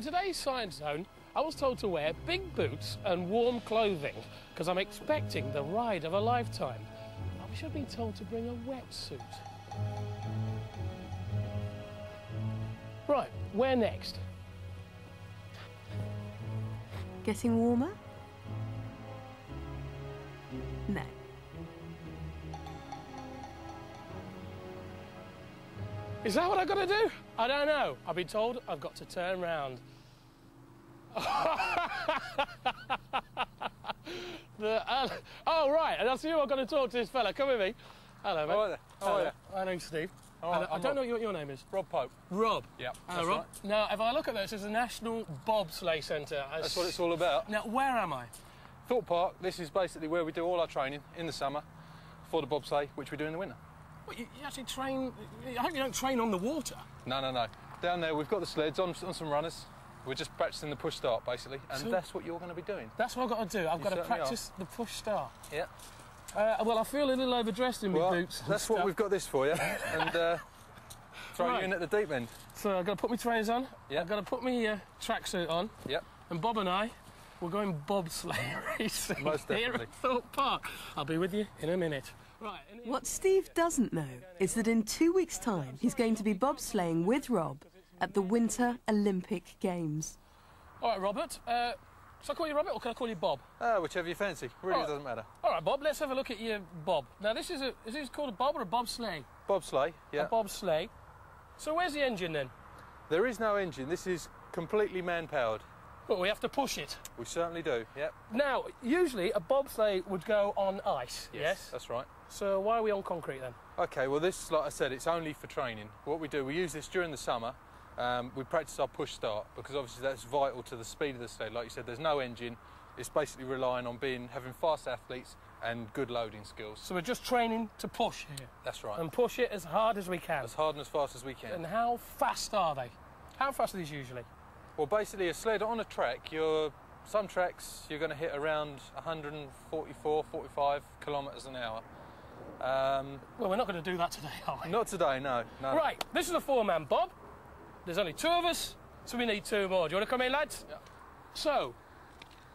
For today's Science Zone, I was told to wear big boots and warm clothing because I'm expecting the ride of a lifetime. I wish I'd been told to bring a wetsuit. Right, where next? Getting warmer? No. Is that what I've got to do? I don't know. I've been told I've got to turn round. Right, and that's you. I've got to talk to this fella. Come with me. Hello, mate. Hi there. How are you? My name's Steve. I don't know what your name is. Rob Pope. Rob? Yeah. Hello, Rob. Right. Now, if I look at this, it's the National Bobsleigh Centre. That's what it's all about. Now, where am I? Thorpe Park. This is basically where we do all our training in the summer for the bobsleigh, which we do in the winter. Well, you actually train... I hope you don't train on the water. No, no, no. Down there, we've got the sleds on some runners. We're just practising the push start, basically, and so that's what you're going to be doing. That's what I've got to do. I've got to practise the push start. Yeah. Well, I feel a little overdressed in my boots. That's what we've got this for you, and throw you in at the deep end. So I've got to put my trainers on. Yeah. I've got to put my tracksuit on. Yep. And Bob and I, we're going bobsleigh racing most definitely here at Thorpe Park. I'll be with you in a minute. Right. What Steve doesn't know is that in 2 weeks' time, he's going to be bobsleighing with Rob at the Winter Olympic Games. All right, Robert. Shall I call you Robert or can I call you Bob? Whichever you fancy. Really doesn't matter. All right, Bob, let's have a look at your bob. Now, this is is this called a bob or a bobsleigh? Bobsleigh, yeah. A bobsleigh. So where's the engine, then? There is no engine. This is completely man-powered. But we have to push it. We certainly do, yeah. Now, usually a bobsleigh would go on ice, yes? That's right. So why are we on concrete, then? OK, well, this, like I said, it's only for training. What we do, we use this during the summer. We practice our push start because obviously that's vital to the speed of the sled. Like you said, there's no engine. It's basically relying on having fast athletes and good loading skills. So we're just training to push here. That's right. And push it as hard as we can. As hard and as fast as we can. And how fast are they? How fast are these usually? Well, basically a sled on a track, some tracks you're going to hit around 144, 45 kilometres an hour. Well, we're not going to do that today, are we? Not today, no. Right, this is a four-man bob. There's only two of us, so we need two more. Do you want to come in, lads? Yeah. So,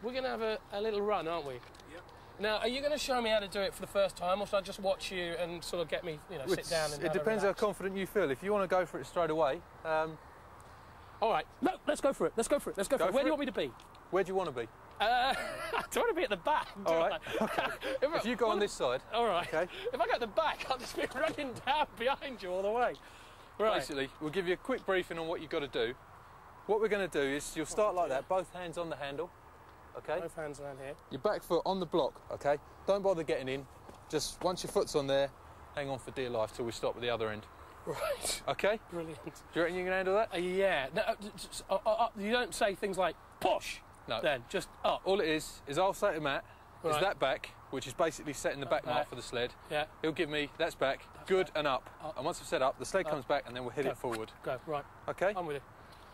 we're going to have a little run, aren't we? Yeah. Now, are you going to show me how to do it for the first time, or should I just watch you and sort of get me, you know, sit down and... It depends how confident you feel. If you want to go for it straight away... All right. No, let's go for it. Let's go for it. Let's go for it. Where do you want me to be? Where do you want to be? I don't want to be at the back. All right. Okay. If you go on this side... All right. Okay. If I go at the back, I'll just be running down behind you all the way. Right. Basically, we'll give you a quick briefing on what you've got to do. What we're going to do is you'll start like that, both hands on the handle, OK? Both hands around here. Your back foot on the block, OK? Don't bother getting in. Just once your foot's on there, hang on for dear life till we stop at the other end. Right. OK? Brilliant. Do you reckon you can handle that? Yeah. No, you don't say things like, push, no. Then, just up. All it is I'll say to Matt, is that back, which is basically setting the back mark for the sled. Yeah. He'll give me, that's back, good and up. And once I've set up, the sled comes back and then we'll hit it forward. Go, right. OK? I'm with you.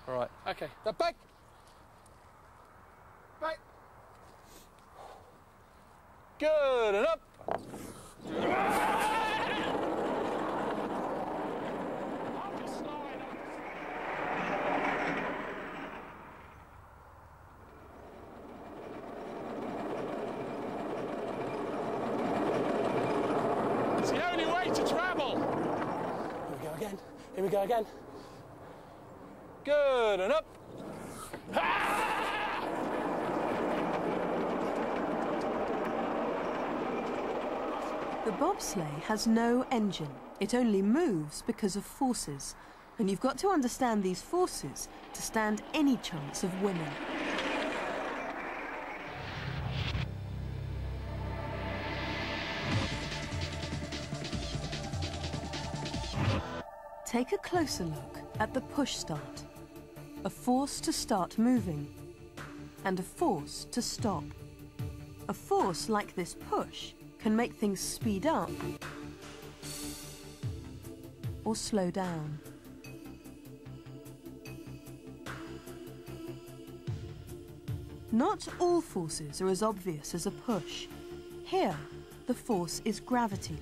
All right. OK. Now back. Back. Good and up. Here we go again. Good and up. The bobsleigh has no engine. It only moves because of forces. And you've got to understand these forces to stand any chance of winning. Take a closer look at the push start. A force to start moving, and a force to stop. A force like this push can make things speed up or slow down. Not all forces are as obvious as a push. Here, the force is gravity,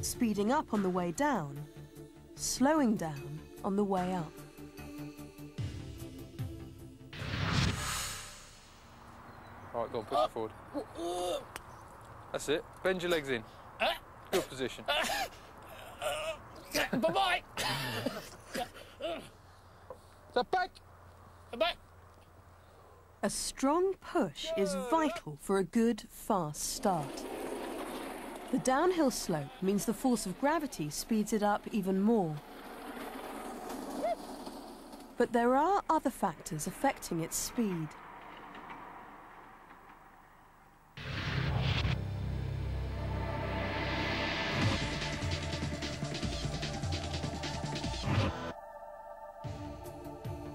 speeding up on the way down, slowing down on the way up. Right, go on, push it forward. That's it. Bend your legs in. Good position. Bye-bye. Back. Back. A strong push is vital for a good, fast start. The downhill slope means the force of gravity speeds it up even more. But there are other factors affecting its speed.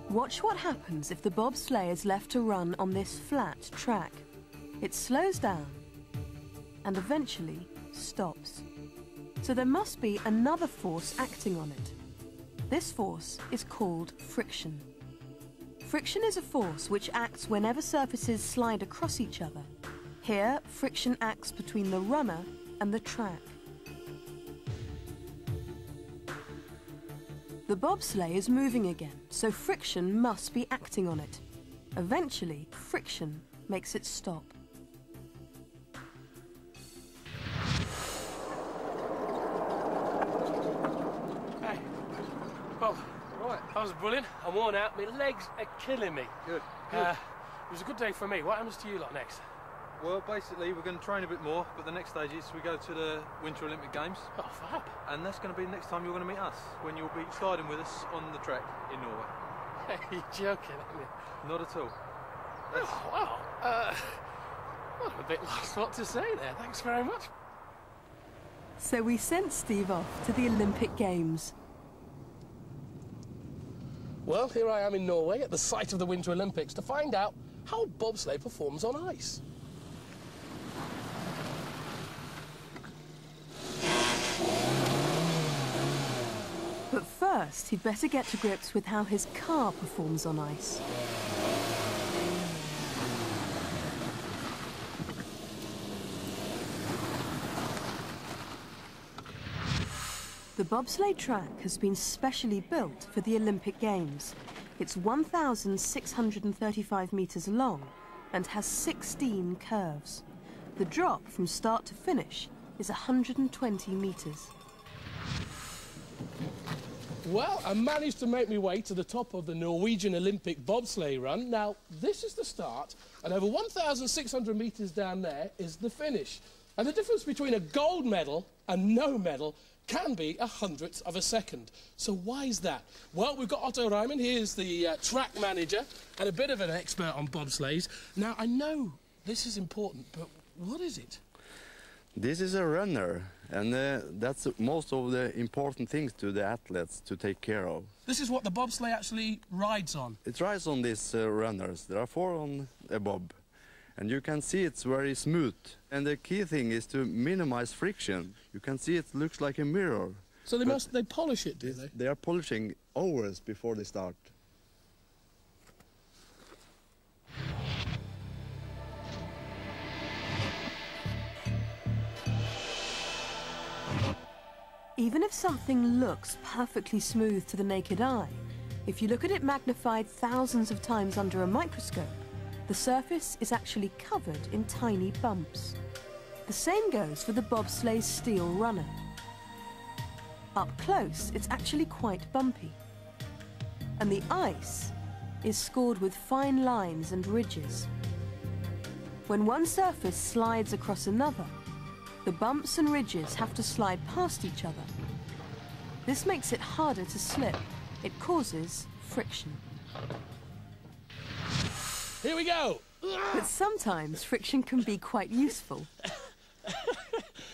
Watch what happens if the bobsleigh is left to run on this flat track. It slows down and eventually stops. So there must be another force acting on it. This force is called friction. Friction is a force which acts whenever surfaces slide across each other. Here, friction acts between the runner and the track. The bobsleigh is moving again, so friction must be acting on it. Eventually, friction makes it stop. Hey, Bob. Right. That was brilliant. I'm worn out. My legs are killing me. Good. It was a good day for me. What happens to you lot next? Well, basically, we're going to train a bit more, but the next stage is we go to the Winter Olympic Games. Oh, fab. And that's going to be the next time you're going to meet us, when you'll be sliding with us on the track in Norway. You're joking, aren't you? Not at all. That's... Oh, wow. Well, I'm a bit lost what to say there. Thanks very much. So we sent Steve off to the Olympic Games. Well, here I am in Norway at the site of the Winter Olympics to find out how bobsleigh performs on ice. But first, he'd better get to grips with how his car performs on ice. The bobsleigh track has been specially built for the Olympic Games. It's 1,635 metres long and has 16 curves. The drop from start to finish is 120 metres. Well, I managed to make my way to the top of the Norwegian Olympic bobsleigh run. Now, this is the start, and over 1,600 metres down there is the finish. And the difference between a gold medal and no medal can be 100th of a second. So why is that? Well, we've got Otto Ryman. He is the track manager and a bit of an expert on bobsleighs. Now, I know this is important, but what is it? This is a runner, and that's most of the important things to the athletes to take care of. This is what the bobsleigh actually rides on? It rides on these runners. There are 4 on a bob, and you can see it's very smooth. And the key thing is to minimize friction. You can see it looks like a mirror. So they polish it, do they? They are polishing hours before they start. Even if something looks perfectly smooth to the naked eye, if you look at it magnified thousands of times under a microscope, the surface is actually covered in tiny bumps. The same goes for the bobsleigh's steel runner. Up close, it's actually quite bumpy. And the ice is scored with fine lines and ridges. When one surface slides across another, the bumps and ridges have to slide past each other. This makes it harder to slip. It causes friction. Here we go! But sometimes friction can be quite useful.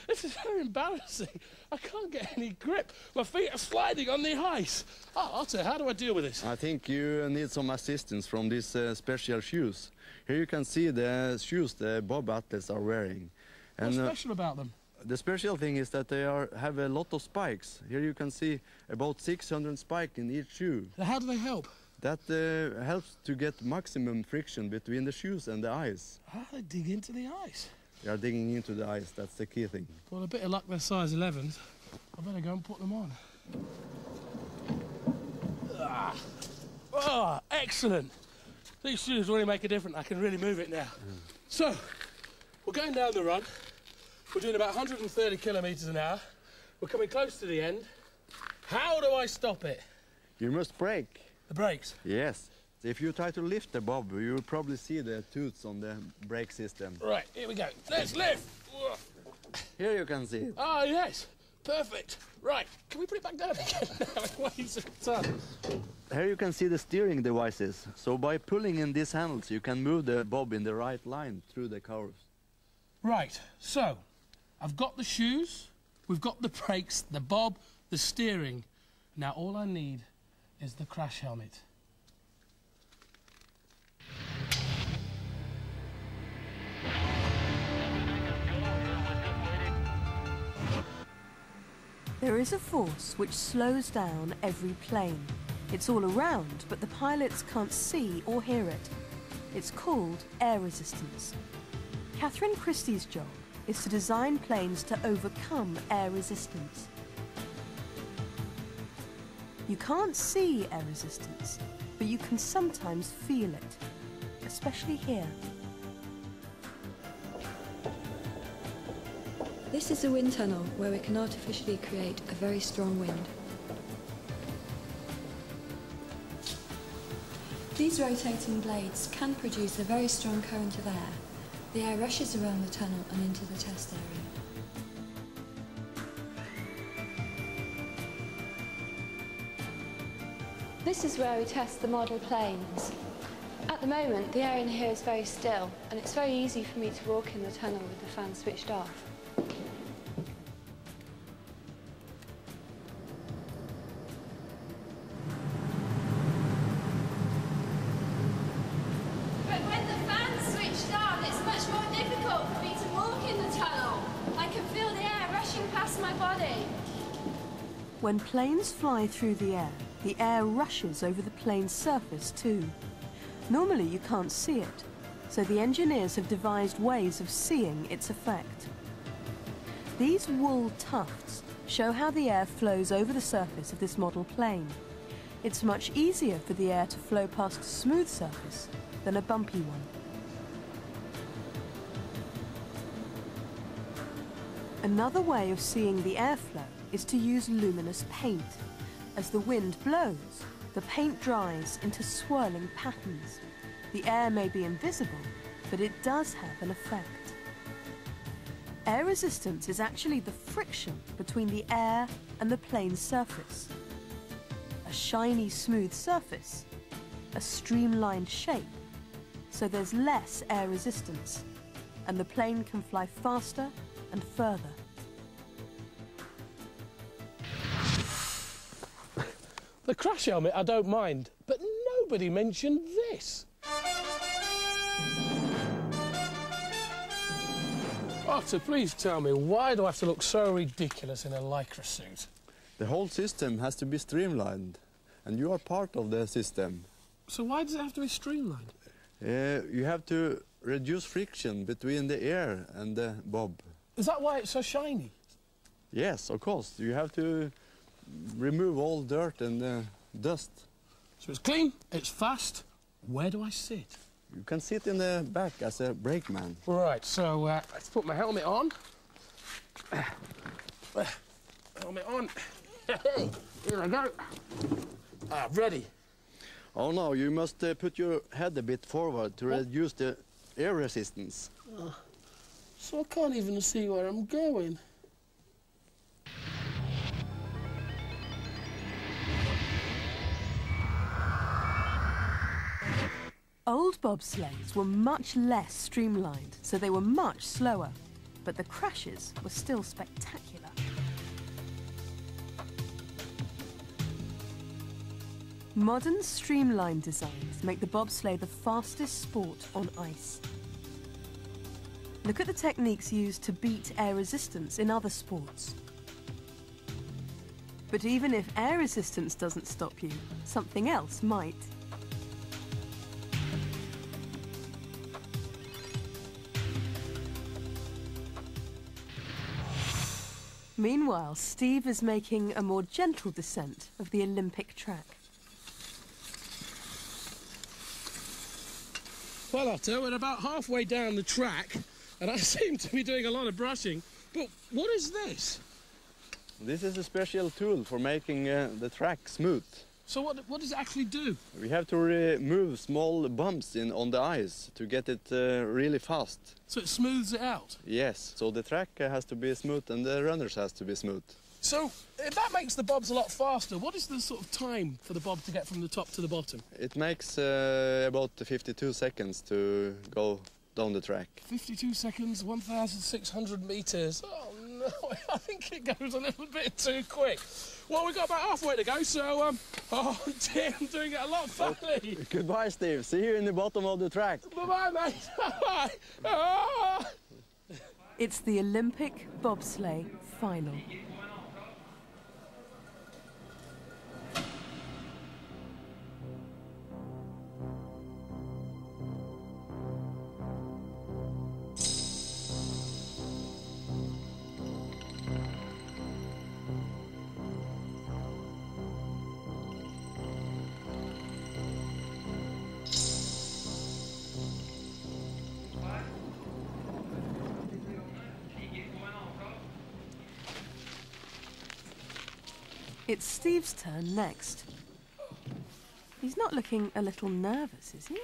This is very embarrassing. I can't get any grip. My feet are sliding on the ice. Oh, Otto, how do I deal with this? I think you need some assistance from these special shoes. Here you can see the shoes the bob athletes are wearing. What's special about them? The special thing is that they have a lot of spikes. Here you can see about 600 spikes in each shoe. How do they help? That helps to get maximum friction between the shoes and the ice. How do they dig into the ice? They are digging into the ice, that's the key thing. Well, a bit of luck, they're size 11s. I better go and put them on. Ah. Oh, excellent! These shoes really make a difference. I can really move it now. So, we're going down the run. We're doing about 130 kilometres an hour. We're coming close to the end. How do I stop it? You must brake. The brakes? Yes. If you try to lift the bob, you will probably see the toots on the brake system. Right, here we go. Let's lift! Here you can see it. Ah, yes. Perfect. Right, can we put it back down again? Here you can see the steering devices. So by pulling in these handles, you can move the bob in the right line through the curves. Right, so I've got the shoes, we've got the brakes, the bob, the steering. Now all I need is the crash helmet. There is a force which slows down every plane. It's all around, but the pilots can't see or hear it. It's called air resistance. Catherine Christie's job is to design planes to overcome air resistance. You can't see air resistance, but you can sometimes feel it, especially here. This is a wind tunnel where we can artificially create a very strong wind. These rotating blades can produce a very strong current of air. The air rushes around the tunnel and into the test area. This is where we test the model planes. At the moment, the air in here is very still, and it's very easy for me to walk in the tunnel with the fan switched off. When planes fly through the air rushes over the plane's surface too. Normally you can't see it, so the engineers have devised ways of seeing its effect. These wool tufts show how the air flows over the surface of this model plane. It's much easier for the air to flow past a smooth surface than a bumpy one. Another way of seeing the airflow is to use luminous paint. As the wind blows, the paint dries into swirling patterns. The air may be invisible, but it does have an effect. Air resistance is actually the friction between the air and the plane's surface. A shiny, smooth surface, a streamlined shape, so there's less air resistance, and the plane can fly faster and further. The crash helmet I don't mind, but nobody mentioned this. Otto, please tell me, why do I have to look so ridiculous in a lycra suit? The whole system has to be streamlined, and you are part of the system. So why does it have to be streamlined? You have to reduce friction between the air and the bob. Is that why it's so shiny? Yes, of course. You have to remove all dirt and dust. So it's clean, it's fast. Where do I sit? You can sit in the back as a brakeman. Right, so let's put my helmet on. Helmet on. Hey, here I go. Ah, ready. Oh, no, you must put your head a bit forward to reduce the air resistance. So I can't even see where I'm going. Old bobsleighs were much less streamlined, so they were much slower. But the crashes were still spectacular. Modern streamlined designs make the bobsleigh the fastest sport on ice. Look at the techniques used to beat air resistance in other sports. But even if air resistance doesn't stop you, something else might. Meanwhile, Steve is making a more gentle descent of the Olympic track. Well, Otto, we're about halfway down the track, and I seem to be doing a lot of brushing, but what is this? This is a special tool for making the track smooth. So what does it actually do? We have to remove small bumps on the ice to get it really fast. So it smooths it out? Yes. So the track has to be smooth and the runners has to be smooth. So if that makes the bobs a lot faster, what is the sort of time for the bob to get from the top to the bottom? It makes about 52 seconds to go down the track. 52 seconds, 1,600 metres. Oh, no, I think it goes a little bit too quick. Well, we've got about halfway to go, so, oh, dear, I'm doing it a lot, funny. Goodbye, Steve. See you in the bottom of the track. Bye-bye, mate. Bye-bye. Oh. It's the Olympic bobsleigh final. It's Steve's turn next. He's not looking a little nervous, is he?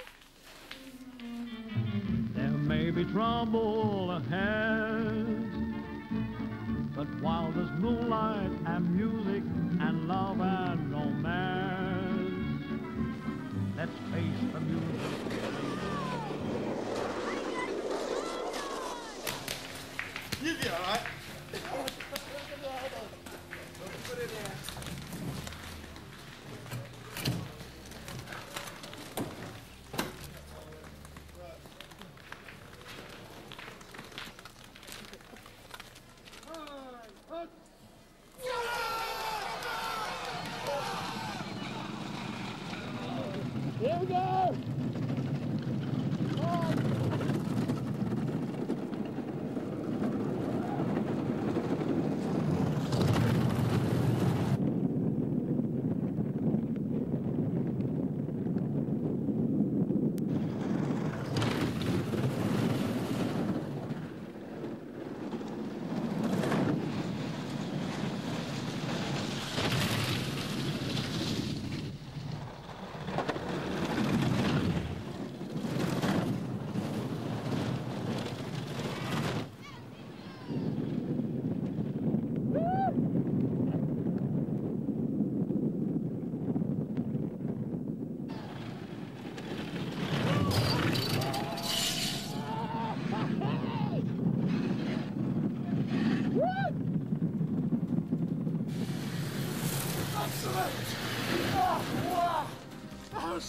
There may be trouble ahead, but while there's moonlight and music and love and romance, let's face the music. You'll be all right. Here we go!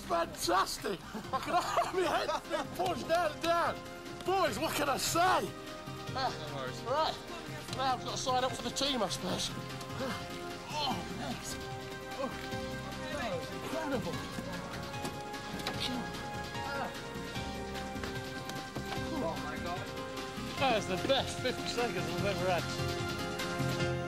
Fantastic! I could have my head being pushed down and down. Boys, what can I say? Right, now I've got to sign up for the team, I suppose. Oh, nice. Oh, that was incredible. Oh my God. That was the best 50 seconds I've ever had.